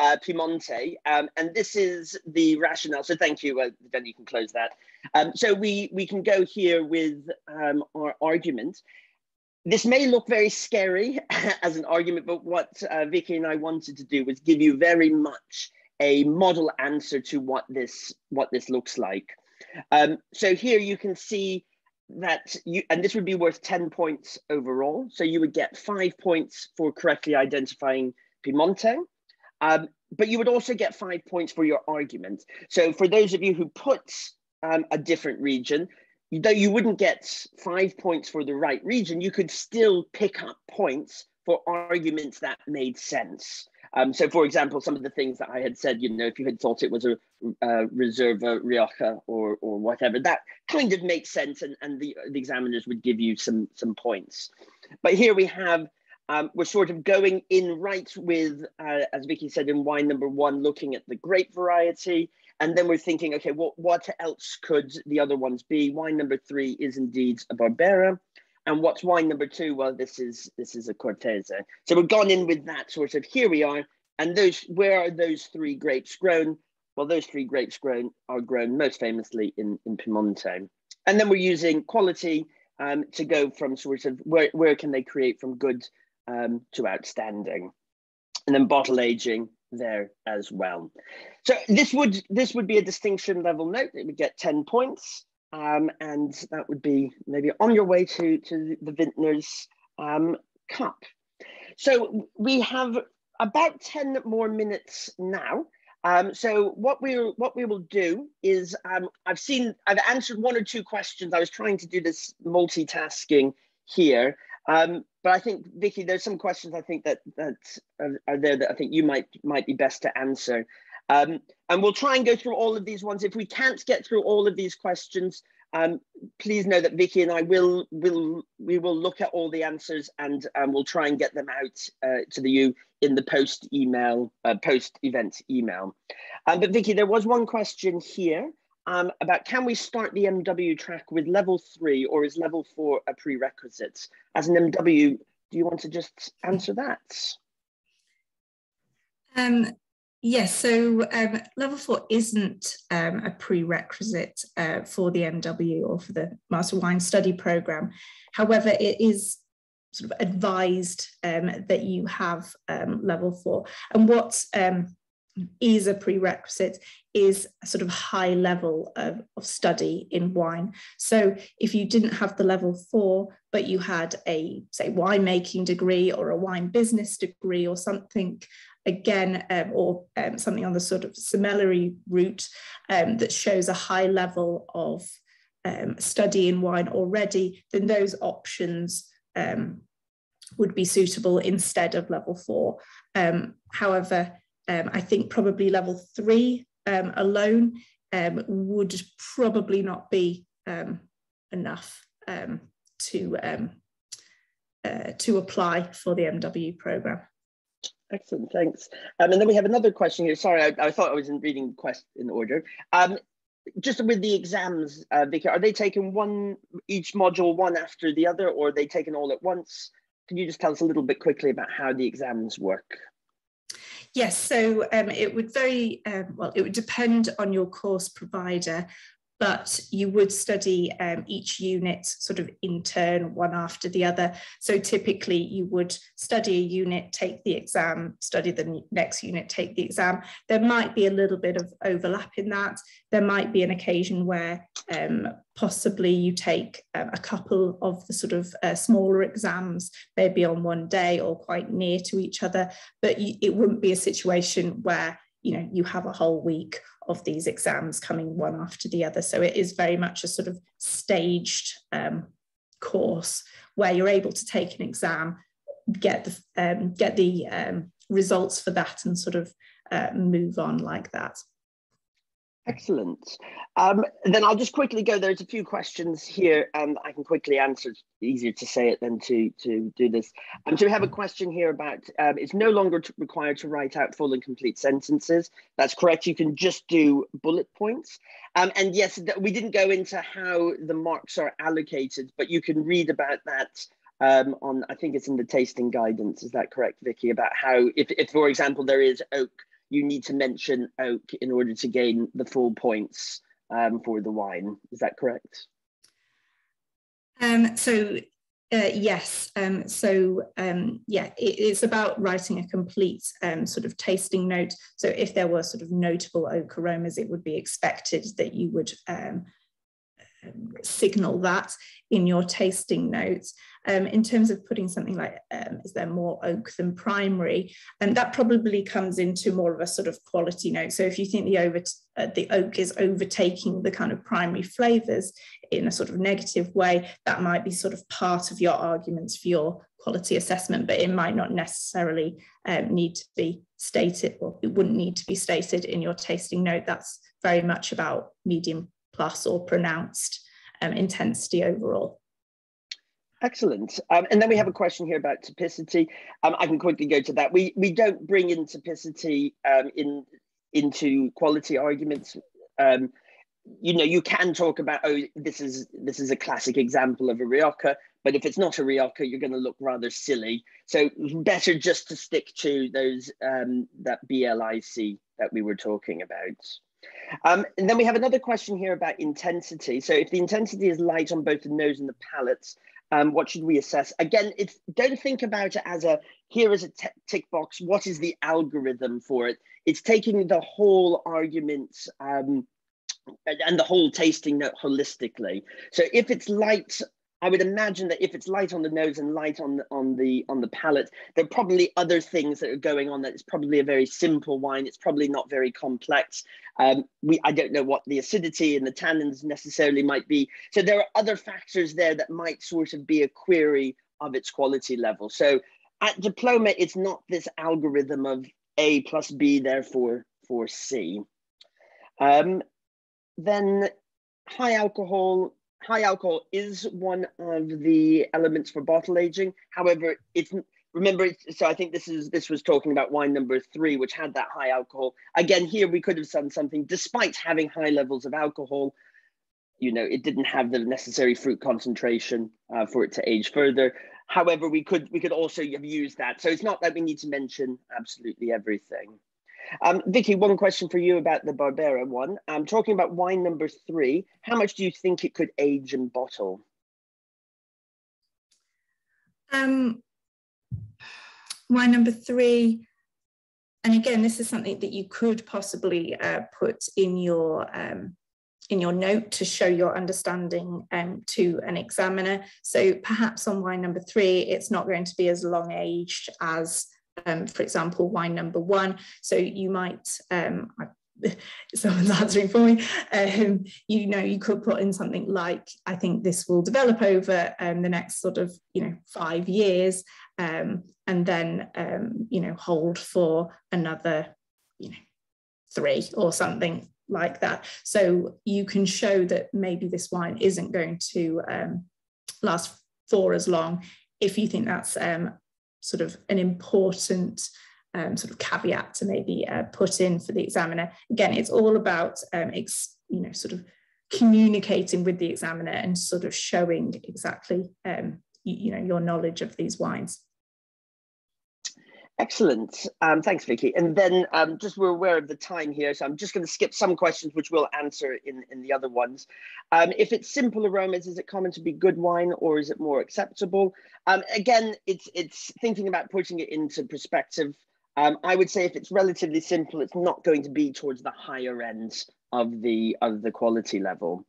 Piemonte, and this is the rationale. So thank you. Then you can close that. So we can go here with our argument. This may look very scary as an argument, but what Vicky and I wanted to do was give you very much a model answer to what this looks like. So here you can see that and this would be worth 10 points overall. So you would get 5 points for correctly identifying Piemonte, but you would also get 5 points for your argument. So for those of you who put a different region, though you wouldn't get 5 points for the right region, you could still pick up points for arguments that made sense. So, for example, some of the things that I had said, you know, if you had thought it was a Reserva, Rioja, or whatever, that kind of makes sense, and the examiners would give you some points. But here we have We're sort of going in right with, as Vicky said, in wine number one, looking at the grape variety. And then we're thinking, okay, well, what else could the other ones be? Wine number three is indeed a Barbera. And what's wine number two? Well, this is a Cortese. So we've gone in with that sort of, here we are. And those, where are those three grapes grown? Well, those three grapes grown are grown most famously in Piemonte. And then we're using quality to go from sort of, where can they create from good to outstanding, and then bottle aging there as well. So this would be a distinction level note. It would get 10 points, and that would be maybe on your way to the Vintners Cup. So we have about 10 more minutes now. So what we will do is I've answered one or two questions. I was trying to do this multitasking here. But I think, Vicky, there's some questions I think that are there that I think you might be best to answer. And we'll try and go through all of these ones. If we can't get through all of these questions, please know that Vicky and I will look at all the answers, and we'll try and get them out to you in the post-event email. But Vicky, there was one question here about, can we start the MW track with level 3, or is level 4 a prerequisite? As an MW, do you want to just answer that? Yes, so level 4 isn't a prerequisite for the MW or for the Master Wine Study Programme. However, it is sort of advised that you have level 4. And what is a prerequisite is a sort of high level of study in wine. So if you didn't have the level 4, but you had a, say, winemaking degree or a wine business degree or something, again, or something on the sort of sommelier route that shows a high level of study in wine already, then those options would be suitable instead of level 4. However, I think probably level 3 alone would probably not be enough to apply for the MW programme. Excellent, thanks. And then we have another question here. Sorry, I thought I was reading the question in order. Just with the exams, Vicky, are they taken each module one after the other, or are they taken all at once? Can you just tell us a little bit quickly about how the exams work? Yes, so it would it would depend on your course provider, but you would study each unit sort of in turn, one after the other. So typically you would study a unit, take the exam, study the next unit, take the exam. There might be a little bit of overlap in that. There might be an occasion where possibly you take a couple of the sort of smaller exams, maybe on one day or quite near to each other, but it wouldn't be a situation where you have a whole week of these exams coming one after the other. So it is very much a sort of staged course where you're able to take an exam, get the results for that, and sort of move on like that. Excellent. Then I'll just quickly go. There's a few questions here, and I can quickly answer. It's easier to say it than to do this. So we have a question here about it's no longer required to write out full and complete sentences. That's correct. You can just do bullet points. And yes, we didn't go into how the marks are allocated, but you can read about that on. I think it's in the tasting guidance. Is that correct, Vicky? About how, if for example there is oak, you need to mention oak in order to gain the full points for the wine. Is that correct? Yes. It's about writing a complete sort of tasting note. So if there were sort of notable oak aromas, it would be expected that you would signal that in your tasting notes. In terms of putting something like, is there more oak than primary? And that probably comes into more of a sort of quality note. So if you think the oak is overtaking the kind of primary flavours in a sort of negative way, that might be sort of part of your arguments for your quality assessment, but it might not necessarily need to be stated, or it wouldn't need to be stated in your tasting note. That's very much about medium plus or pronounced intensity overall. Excellent. And then we have a question here about typicity. I can quickly go to that. We don't bring in typicity into quality arguments. You know, you can talk about, oh, this is a classic example of a Rioja, but if it's not a Rioja, you're going to look rather silly. So better just to stick to those that BLIC that we were talking about. And then we have another question here about intensity. So if the intensity is light on both the nose and the palates, what should we assess? Again, don't think about it as here is a tick box, what is the algorithm for it? It's taking the whole argument and the whole tasting note holistically. So if it's light, I would imagine that if it's light on the nose and light on the palate, there are probably other things that are going on. That it's probably a very simple wine. It's probably not very complex. I don't know what the acidity and the tannins necessarily might be. So there are other factors there that might sort of be a query of its quality level. So at Diploma, it's not this algorithm of A plus B, therefore for C. Then high alcohol. High alcohol is one of the elements for bottle aging. However, so I think this was talking about wine number 3, which had that high alcohol. Again, here we could have done something despite having high levels of alcohol. You know, it didn't have the necessary fruit concentration for it to age further. However, we could also have used that. So it's not that we need to mention absolutely everything. Vicky, one question for you about the Barbera one. Talking about wine number 3, how much do you think it could age and bottle? Wine number 3, and again, this is something that you could possibly put in your note to show your understanding to an examiner. So perhaps on wine number 3, it's not going to be as long aged as for example, wine number 1. So you might, someone's answering for me, you know, you could put in something like, I think this will develop over the next sort of, you know, 5 years, and then, you know, hold for another, you know, 3 or something like that. So you can show that maybe this wine isn't going to last for as long if you think that's sort of an important sort of caveat to maybe put in for the examiner. Again, it's all about, you know, sort of communicating with the examiner and sort of showing exactly, you know, your knowledge of these wines. Excellent. Thanks, Vicky. And then just we're aware of the time here, so I'm just going to skip some questions which we'll answer in the other ones. If it's simple aromas, is it common to be good wine or is it more acceptable? Again, it's thinking about putting it into perspective. I would say if it's relatively simple, it's not going to be towards the higher end of the quality level.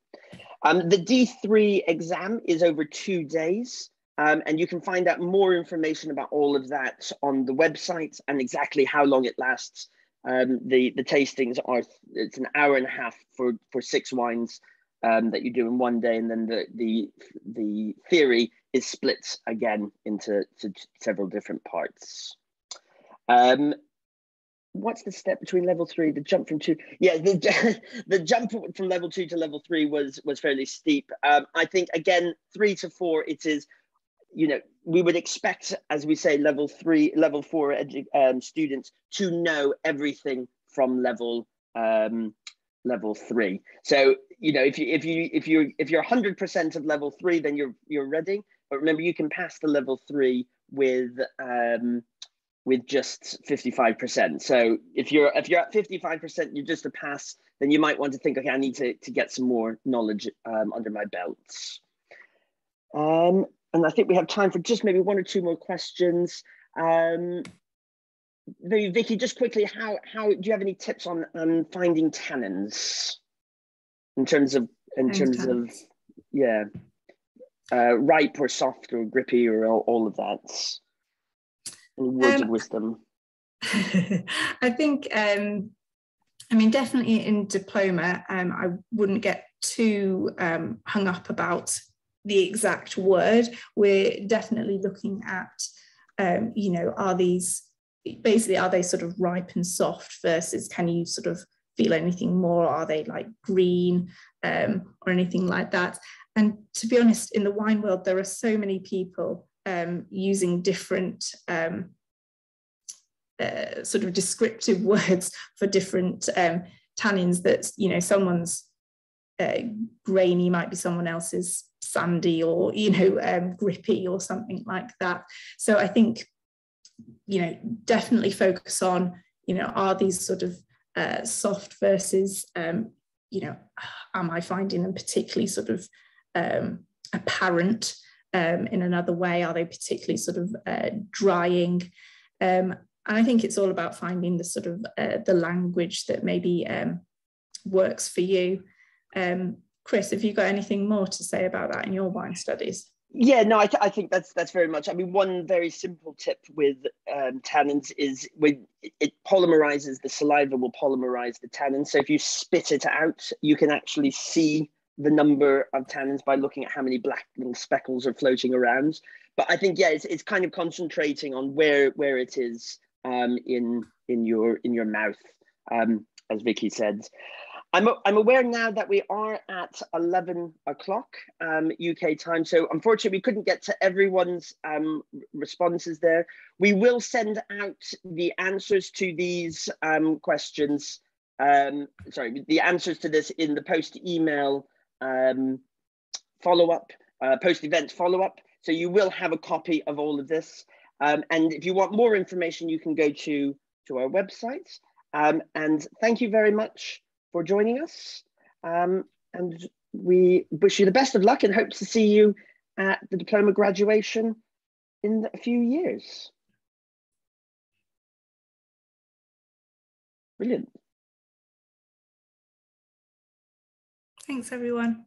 The D3 exam is over 2 days. And you can find out more information about all of that on the website and exactly how long it lasts. The tastings are, it's an hour and a half for 6 wines that you do in 1 day. And then the theory is split again into several different parts. What's the step between level 3, the jump from 2? Yeah, the jump from level 2 to level 3 was fairly steep. I think, again, 3 to 4, it is, you know, we would expect, as we say, level 3, level 4 students to know everything from level 3. So, you know, if you're 100% of level 3, then you're ready. But remember, you can pass the level 3 with just 55%. So if you're at 55%, you're just a pass. Then you might want to think, okay, I need to get some more knowledge under my belt. And I think we have time for just maybe 1 or 2 more questions. Maybe Vicky, just quickly, how do you have any tips on finding tannins in terms of yeah, ripe or soft or grippy or all of that? Words of wisdom. I think I mean, definitely in Diploma, I wouldn't get too hung up about the exact word. We're definitely looking at, you know, are they sort of ripe and soft versus can you sort of feel anything more? Are they like green or anything like that? And to be honest, in the wine world, there are so many people using different sort of descriptive words for different tannins that, you know, someone's grainy might be someone else's sandy, or, you know, grippy or something like that. So I think, you know, definitely focus on, you know, are these sort of soft versus, you know, am I finding them particularly sort of apparent in another way? Are they particularly sort of drying? And I think it's all about finding the sort of the language that maybe works for you. Chris, have you got anything more to say about that in your wine studies? Yeah, no, I think that's very much. I mean, one very simple tip with tannins is when it polymerizes, the saliva will polymerize the tannin. So if you spit it out, you can actually see the number of tannins by looking at how many black little speckles are floating around. But I think, yeah, it's kind of concentrating on where it is in your mouth, as Vicky said. I'm aware now that we are at 11 o'clock UK time, so unfortunately we couldn't get to everyone's responses there. We will send out the answers to these questions, sorry, the answers to this in the post-email follow-up, post-event follow-up, so you will have a copy of all of this. And if you want more information, you can go to our website. And thank you very much for joining us, and we wish you the best of luck and hope to see you at the diploma graduation in a few years. Brilliant. Thanks, everyone.